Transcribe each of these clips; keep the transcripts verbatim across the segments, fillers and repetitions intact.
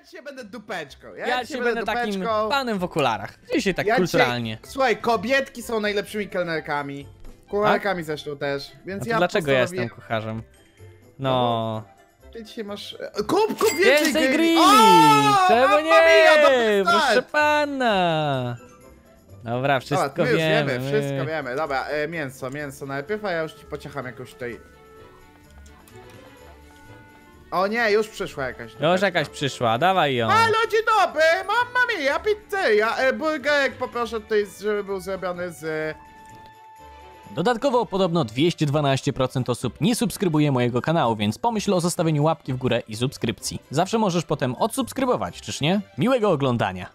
Ja dzisiaj będę dupeczką. Ja, ja dzisiaj będę, będę takim panem w okularach. Dzisiaj tak ja kulturalnie. Dzisiaj... Słuchaj, kobietki są najlepszymi kelnerkami. Kucharkami zresztą też. Więc ja dlaczego postanowię... ja jestem kucharzem? No... Ty dzisiaj masz... Kup, kup więcej, więcej grilli! O, czemu nie? Mia, proszę pana! Dobra, wszystko dobra, wiemy. wiemy. Wszystko wiemy. Dobra, e, mięso, mięso najpierw, a ja już ci pociecham jakoś tej... O nie, już przyszła jakaś. Dobra. Już jakaś przyszła, dawaj ją. Halo, dzień dobry, mamma mia, pizzeria. E, burgerek poproszę tutaj, żeby był zrobiony z... Dodatkowo podobno dwieście dwanaście procent osób nie subskrybuje mojego kanału, więc pomyśl o zostawieniu łapki w górę i subskrypcji. Zawsze możesz potem odsubskrybować, czyż nie? Miłego oglądania.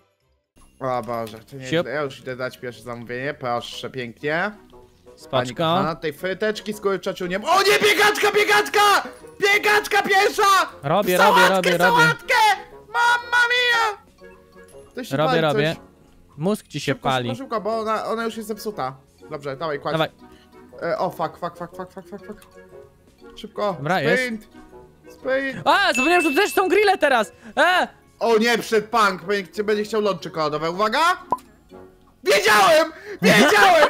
O Boże, to nie źle. Ja już idę dać pierwsze zamówienie, proszę pięknie. Spaczka. Na tej fryteczki z kurczaciu nie... O nie, biegaczka, biegaczka! Biegaczka pierwsza! Robię, sałatkę, robię, robię, sałatkę! robię. Mamma mia! To się robię, robię. Mózg ci się szybko, pali. Szybko, szybko, bo ona, ona już jest zepsuta. Dobrze, dawaj, kładź. Dawaj. E, o, fuck, fuck, fuck, fuck, fuck, fuck, szybko, dobra, sprint, jest. sprint. A, zapomniałem, że tu też są grille teraz. E! O nie, przed punk, będzie chciał ląd czekoladowe, uwaga. Wiedziałem, wiedziałem.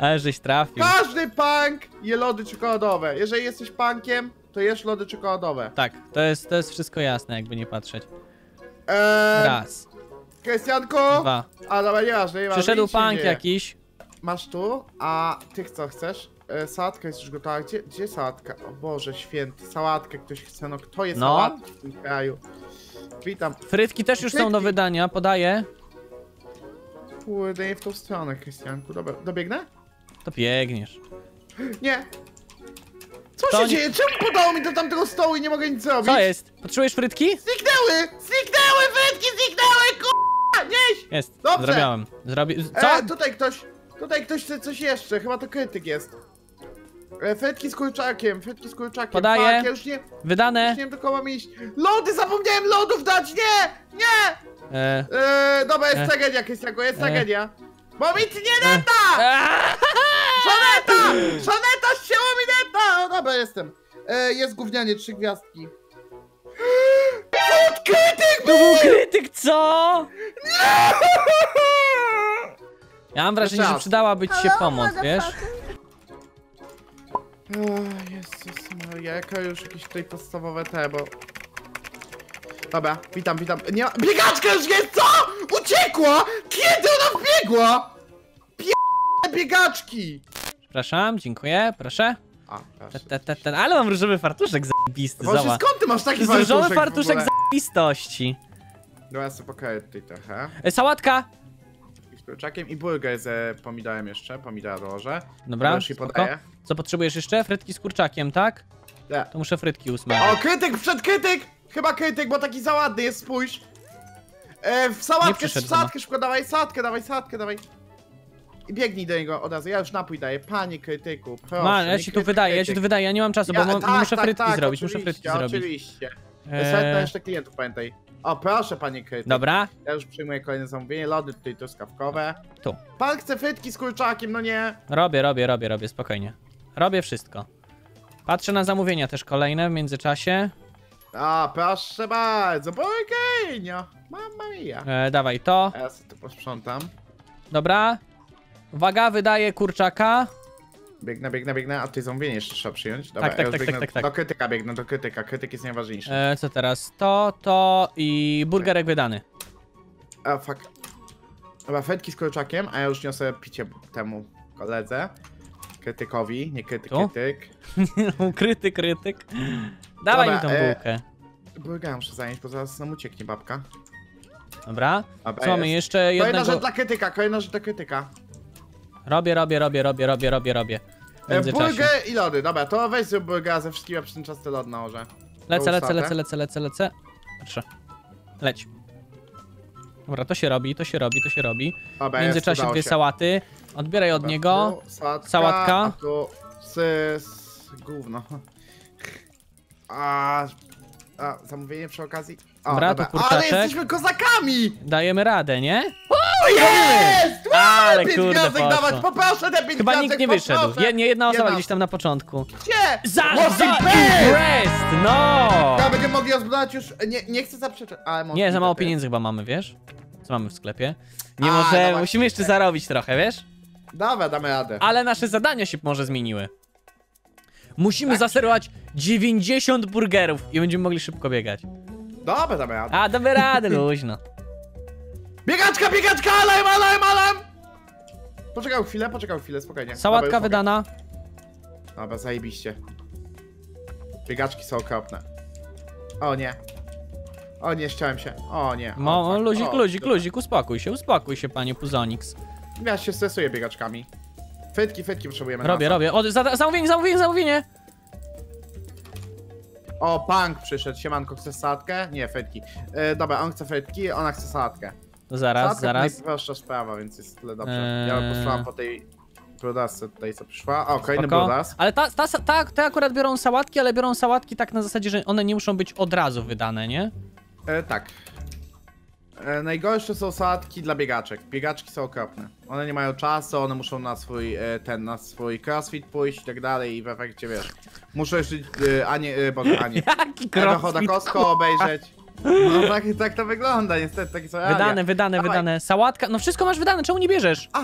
Ale żeś trafił. Każdy punk je lody czekoladowe. Jeżeli jesteś punkiem, to jesz lody czekoladowe. Tak, to jest, to jest wszystko jasne, jakby nie patrzeć. Eee, Raz. Krystianku. Dwa. A, dobra, nieważne, nieważne. Przyszedł punk jakiś. Masz tu, a ty co chcesz? E, sałatka jest już gotowa. Gdzie, gdzie sałatka? O Boże święty, sałatkę ktoś chce, no kto jest no. sałatki w tym kraju? Witam. Frytki też już Frytki. są do wydania, podaję. Kurde, nie w tą stronę, Krystianku. Dobra, dobiegnę? To biegniesz. Nie. Co to się nie... dzieje? Czemu podało mi do tamtego stołu i nie mogę nic zrobić? Co jest? Potrzebujesz frytki? Zniknęły! Zniknęły frytki, zniknęły, k***a! Nieś! Jest, Dobrze. zrobiłem. Zrobi... Co? E, tutaj ktoś... Tutaj ktoś chce coś jeszcze, chyba to krytyk jest. Frytki z kurczakiem, frytki z kurczakiem. Podaję, tak, ja już nie, wydane. Już nie wiem, tylko mam iść. Lody, zapomniałem lodów dać, nie, nie! E. E, dobra, jest e. tragedia, Krystianku, jest e. tragedia. Bo nic nie neta! E. Żoneta! Żoneta ścięła mi neta! No dobra, jestem. E, jest gównianie, trzy gwiazdki. Od krytyk był! To był krytyk, co? Nie! Ja mam wrażenie, że przydałaby ci się pomoc, wiesz? Oh, Jezus Maria, jaka już jakieś tutaj podstawowe te, bo... Dobra, witam, witam. Nie ma... Biegaczka już jest, co?! Uciekła?! Kiedy ona wbiegła?! P***e biegaczki! Przepraszam, dziękuję, proszę. A, proszę. Te, te, te, ale mam różowy fartuszek zajebisty, zobacz. Właśnie skąd ty masz taki fartuszek? Różowy fartuszek zajebistości. Dobra, ja sobie pokażę tutaj trochę. E, sałatka! Kurczakiem i burger z pomidorem jeszcze, pomidora dołożę. Dobra, co potrzebujesz jeszcze? Frytki z kurczakiem, tak? Tak. To muszę frytki usmażyć. O, krytyk, przed krytyk! Chyba krytyk, bo taki za ładny jest, spójrz. E, w sałatkę, w sałatkę szybko, dawaj sałatkę, dawaj sałatkę, dawaj. I biegnij do niego od razu, ja już napój daję, panie krytyku, proszę. Ma, ja ci tu wydaję, ja ci tu wydaję, ja nie mam czasu, ja, bo mam, tak, muszę tak, frytki tak, zrobić, muszę frytki oczywiście. zrobić. Oczywiście, oczywiście. Eee... jeszcze klientów, pamiętaj. O, proszę, panie krytyk. Dobra. Ja już przyjmuję kolejne zamówienie. Lody tutaj truskawkowe. Tu. Pan chce frytki z kurczakiem, no nie. Robię, robię, robię, robię, spokojnie. Robię wszystko. Patrzę na zamówienia też kolejne w międzyczasie. A, proszę bardzo. Burgerinio. Mamma mia. E, dawaj to. Ja sobie to posprzątam. Dobra. Uwaga, wydaje kurczaka. Biegnę, biegnę, biegnę, a tutaj zamówienie jeszcze trzeba przyjąć. Dobra, tak, tak, ja tak, biegnę, tak, tak, tak. Do krytyka biegnę, do krytyka, krytyk jest najważniejszy. E, co teraz? To, to i burgerek wydany. A, fuck. Dobra, fetki z kurczakiem, a ja już niosę picie temu koledze. Krytykowi, nie krytyk, tu? krytyk. Krytyk, krytyk. Dawaj Dobra, mi tą bułkę. E, burgera muszę zająć, bo zaraz nam ucieknie babka. Dobra, Dobra co mamy jeszcze jednego... Kolejna rzecz dla krytyka, kolejna rzecz dla krytyka. Robię, robię, robię, robię, robię, robię, robię. Burger i lody, dobra, to weź zrób burgera ze wszystkim, a przy tym czas te lody nałożę. Lecę, lecę, lecę, lecę, lecę, lecę. Patrzę. Leć. Dobra, to się robi, to się robi, to się robi. W międzyczasie dwie sałaty. Odbieraj od niego. Sałatka. Tu sys... gówno. A... zamówienie przy okazji. Dobra, to kurczaczek. Ale jesteśmy kozakami! Dajemy radę, nie? O jest! Ale kurde, dawać, poproszę te pięć. Chyba nikt nie wyszedł. Je, nie jedna osoba nie gdzieś tam na początku. Gdzie? Za, za Impressed! No! Ja będziemy mogli rozbudować już... Nie, nie chcę zaprzeczać, ale może... Nie, za mało pieniędzy chyba mamy, wiesz? Co mamy w sklepie? Nie, może... No musimy jeszcze zarobić trochę, wiesz? Dawaj, damy radę. Ale nasze zadania się może zmieniły. Musimy tak zaserować dziewięćdziesiąt burgerów i będziemy mogli szybko biegać. Dobra, damy radę. A, damy radę, luźno. Biegaczka, biegaczka, alarm, alarm, alarm! Poczekaj chwilę, poczekaj chwilę, spokojnie. Sałatka dobra, wydana. Dobra, zajebiście. Biegaczki są okropne. O nie. O nie, ściąłem się, o nie. O, Mo, luzik, o, luzik, dobra. luzik, uspokój się, uspokój się, panie Puzonix. Ja się stresuję biegaczkami. Frytki, frytki potrzebujemy. Robię, robię. O, za, zamówienie, zamówienie, zamówienie! O, Punk przyszedł. Siemanko, chce salatkę? Nie, frytki. Yy, dobra, on chce frytki, ona chce salatkę. To zaraz, salatkę zaraz. To najprostsza sprawa, więc jest tyle dobrze. Eee... Ja posłałam po tej brudasce tutaj, co przyszła. O, kolejny brudas. Ale ta, ta, ta, te akurat biorą sałatki, ale biorą sałatki tak na zasadzie, że one nie muszą być od razu wydane, nie? Yy, tak. Najgorsze są salatki dla biegaczek. Biegaczki są okropne. One nie mają czasu, one muszą na swój ten, na swój crossfit pójść i tak dalej i w efekcie wiesz. Muszę jeszcze a nie, boże, a nie. Jaki crossfit, Costco obejrzeć. No tak, tak to wygląda, niestety, takie są realia. Wydane, wydane, Dawaj. wydane. Sałatka, no wszystko masz wydane, czemu nie bierzesz? A,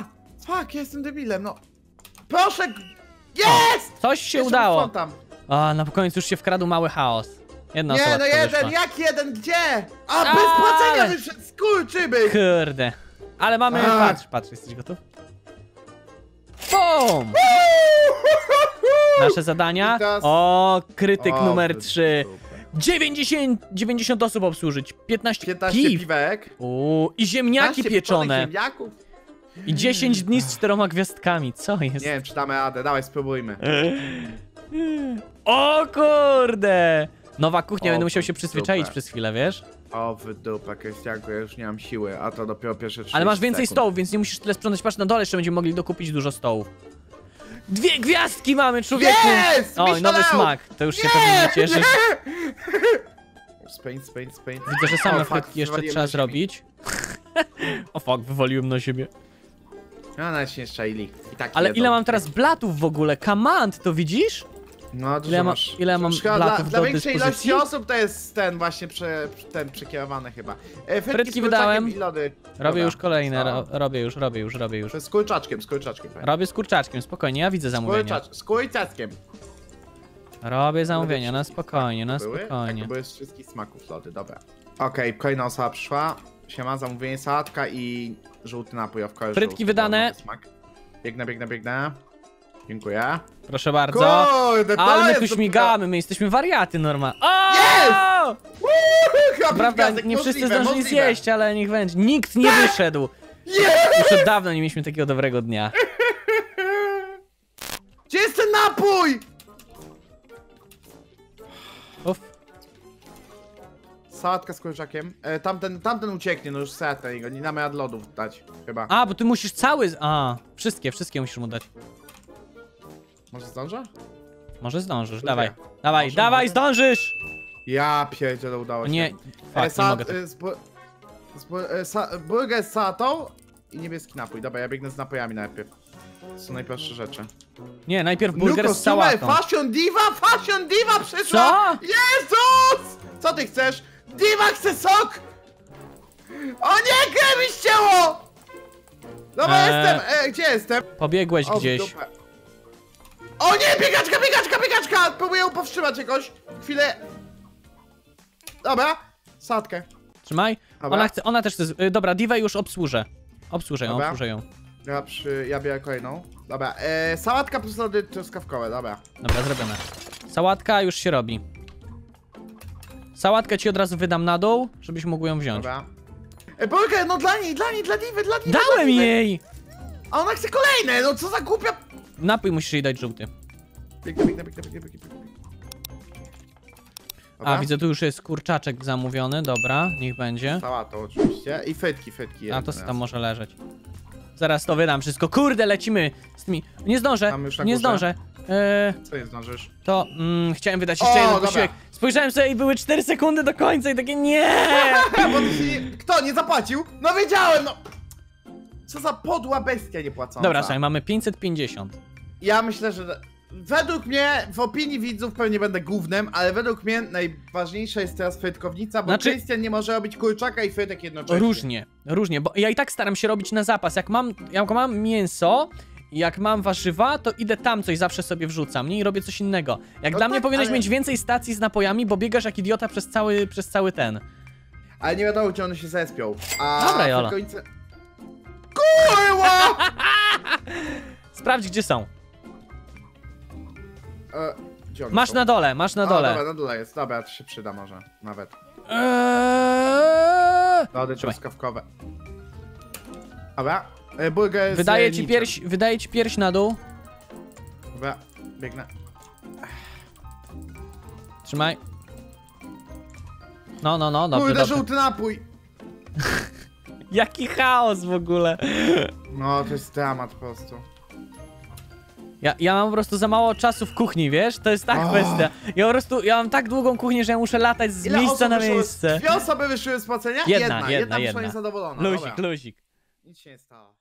fuck, ja jestem debilem, no. Proszę, jest! O, coś się jeszcze udało. A, na końcu już się wkradł mały chaos. Jedna nie, no jeden, wyszła. Jak jeden, gdzie? A, bez płacenia wyszedł, skurczybyk! Kurde. Ale mamy, A. patrz, patrz, jesteś gotów? BOOM! Nasze zadania? O, krytyk o, numer trzy. dziewięćdziesiąt, dziewięćdziesiąt osób obsłużyć, piętnaście, piętnaście piw. piwek. Uuu, i ziemniaki pieczone. I dziesięć dni z czteroma gwiazdkami, co jest? Nie wiem, czy damy radę, dawaj, spróbujmy. O kurde! Nowa kuchnia, o, będę musiał się przyzwyczaić dupę. przez chwilę, wiesz? O, w dupę, Krystianku, ja już nie mam siły, a to dopiero pierwsze trzy. Ale masz więcej sekund. stołów, więc nie musisz tyle sprzątać. Patrz, na dole jeszcze będziemy mogli dokupić dużo stołów. Dwie gwiazdki mamy, człowieku! Yes! Oj, nowy smak, to już nie! się pewnie nie cieszy. Spain, Spain, Spain. Widzę, że same frytki jeszcze trzeba zrobić. O fuck, wywaliłem na siebie. No, nawet się nie szczaili. I tak Ale jedzą. ile mam teraz blatów w ogóle? Command, to widzisz? No, ile, ma, masz, ile mam dla, dla większej ilości osób to jest ten właśnie prze, ten przekierowany chyba. E, frytki, frytki wydałem. Lody. Robię Dobra. już kolejne, ro, robię już, robię już, robię już. Z kurczaczkiem, z kurczaczkiem. Robię z kurczaczkiem, spokojnie, ja widzę zamówienia. Kurczacz, z kurczaczkiem. Robię zamówienia, na spokojnie, na były? spokojnie. Tak, były z wszystkich smaków lody. Dobra. Okej, okay, kolejna osoba przyszła. Siema, zamówienie, sałatka i żółty napój. Frytki żółty, wydane. Biegnę, biegnę, biegnę. Dziękuję. Proszę bardzo. Kurde, Ale my tu śmigamy, my jesteśmy wariaty normalnie. Jest! Prawda, nie wszyscy zdążyli zjeść, ale niech będzie. Nikt nie wyszedł. Yes! Już od dawna nie mieliśmy takiego dobrego dnia. Gdzie jest ten napój? Uf. Sałatka z kurczakiem. E, tamten, tamten ucieknie, no już sałatka jego. Nie damy od lodów dać, chyba. A, bo ty musisz cały... A, wszystkie, wszystkie musisz mu dać. Może zdążę? Może zdążysz, dawaj. Dawaj, dawaj, może, dawaj może? zdążysz! Ja pierdzielę, udało się. Nie, fakt, e, nie mogę e, z bu z bu e, sa burger z satą i niebieski napój. Dobra, ja biegnę z napojami najpierw. To są najprostsze rzeczy. Nie, najpierw burger Luko, z sałatą. Fashion diva, fashion diva przyszła! Co? Jezus! Co ty chcesz? Diva chce sok! O nie, grę mi ścięło! Dobra, eee, jestem, e, gdzie jestem? Pobiegłeś o, gdzieś. Dupę. O nie, biegaczka, biegaczka, biegaczka! Próbuję ją powstrzymać jakoś. Chwilę. Dobra, sadkę. Trzymaj. Dobra. Ona chce, ona też chce. Dobra, Divę już obsłużę. Obsłużę ją, dobra. obsłużę ją. Ja, przy, ja biorę kolejną. Dobra, e, sałatka plus lody truskawkowe, dobra. Dobra, zrobione. Sałatka już się robi. Sałatkę ci od razu wydam na dół, żebyś mógł ją wziąć. Dobra. E, burger, no dla niej, dla niej, dla Divy, dla Divy. Dałem dla jej! A ona chce kolejne, no co za głupia... Napój musisz jej dać żółty. Biegnę, biegnę, biegnę, biegnę, biegnę. A, widzę, tu już jest kurczaczek zamówiony, dobra, niech będzie. Sałata oczywiście i frytki, frytki. A to tam może leżeć. Zaraz to wydam wszystko, kurde, lecimy z tymi... Nie zdążę, nie zdążę. Eee, Co nie zdążysz? To, mm, chciałem wydać jeszcze o, jeden posiłek. Spojrzałem sobie i były cztery sekundy do końca i takie nie. Kto nie zapłacił? No wiedziałem, no! Co za podła bestia niepłacąca. Dobra, słuchaj, mamy pięćset pięćdziesiąt. Ja myślę, że... Według mnie, w opinii widzów pewnie będę głównym, ale według mnie najważniejsza jest teraz frytkownica, bo znaczy... Krystian nie może robić kurczaka i frytek jednocześnie. Różnie, różnie, bo ja i tak staram się robić na zapas. Jak mam, jak mam mięso, jak mam warzywa, to idę tam coś zawsze sobie wrzucam, nie? I robię coś innego. Jak no dla tak, mnie powinieneś ale... mieć więcej stacji z napojami, bo biegasz jak idiota przez cały, przez cały ten. Ale nie wiadomo, czy one się zespią. A dobra, Jola. Frytkownice... Kurwa! Sprawdź, gdzie są. E, masz są? na dole, masz na o, dole. Dobra, na dole jest, dobra, to się przyda może, nawet. Eee... Lody truskawkowe. Dobra, e, burger wydaje z ci pierś, Wydaje ci pierś na dół. Dobra, biegnę. Trzymaj. No, no, no, dobrze, Kurde, dobrze. żółty napój. Jaki chaos w ogóle. No, to jest dramat po prostu. Ja, ja mam po prostu za mało czasu w kuchni, wiesz? To jest tak oh. kwestia. Ja po prostu, ja mam tak długą kuchnię, że ja muszę latać z Ile miejsca na miejsce. Dwie osoby wyszły z płacenia? Jedna, jedna, jedna. Jedna, jedna. Jedna. Zadowolona. Luzik, Dobra. luzik. Nic się nie stało.